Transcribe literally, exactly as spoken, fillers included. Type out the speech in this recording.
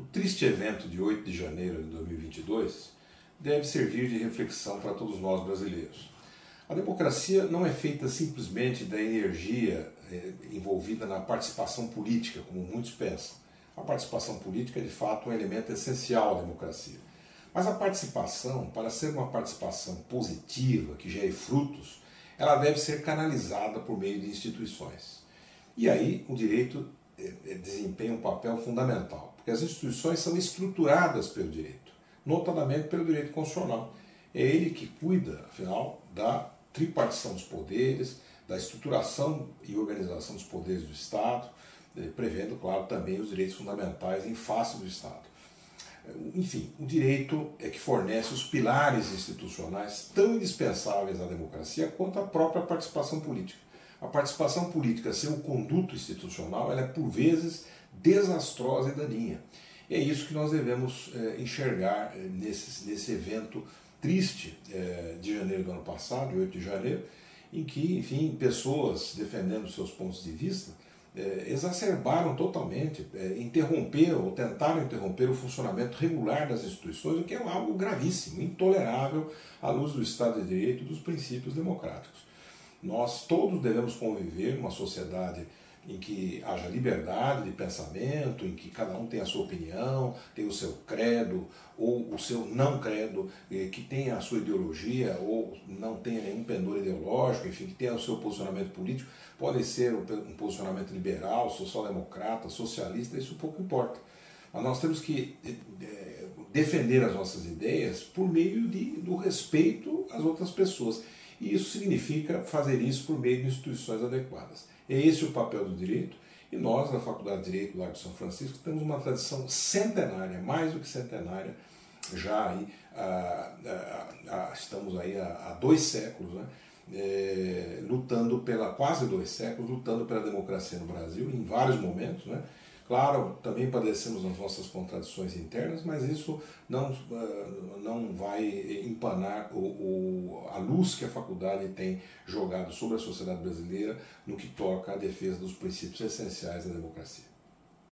O triste evento de oito de janeiro de dois mil e vinte e dois deve servir de reflexão para todos nós brasileiros. A democracia não é feita simplesmente da energia envolvida na participação política, como muitos pensam. A participação política é, de fato, um elemento essencial à democracia. Mas a participação, para ser uma participação positiva, que gere frutos, ela deve ser canalizada por meio de instituições. E aí o direito desempenha um papel fundamental, porque as instituições são estruturadas pelo direito, notadamente pelo direito constitucional. É ele que cuida, afinal, da tripartição dos poderes, da estruturação e organização dos poderes do Estado, prevendo, claro, também os direitos fundamentais em face do Estado. Enfim, o direito é que fornece os pilares institucionais tão indispensáveis à democracia quanto a própria participação política. A participação política sem o conduto institucional, ela é, por vezes, desastrosa e daninha. E é isso que nós devemos é, enxergar nesse, nesse evento triste é, de janeiro do ano passado, oito de janeiro, em que, enfim, pessoas defendendo seus pontos de vista é, exacerbaram totalmente, é, interromperam ou tentaram interromper o funcionamento regular das instituições, o que é algo gravíssimo, intolerável à luz do Estado de Direito e dos princípios democráticos. Nós todos devemos conviver numa sociedade em que haja liberdade de pensamento, em que cada um tem a sua opinião, tem o seu credo ou o seu não credo, que tenha a sua ideologia ou não tenha nenhum pendor ideológico, enfim, que tenha o seu posicionamento político. Pode ser um posicionamento liberal, social-democrata, socialista, isso pouco importa. Mas nós temos que defender as nossas ideias por meio de, do respeito às outras pessoas. E isso significa fazer isso por meio de instituições adequadas. É esse o papel do direito, e nós, na Faculdade de Direito do Largo de São Francisco, temos uma tradição centenária, mais do que centenária, já aí, a, a, a, estamos aí há dois séculos, né, é, lutando pela, quase dois séculos, lutando pela democracia no Brasil, em vários momentos, né? Claro, também padecemos as nossas contradições internas, mas isso não, não vai empanar o, o, a luz que a faculdade tem jogado sobre a sociedade brasileira no que toca à defesa dos princípios essenciais da democracia.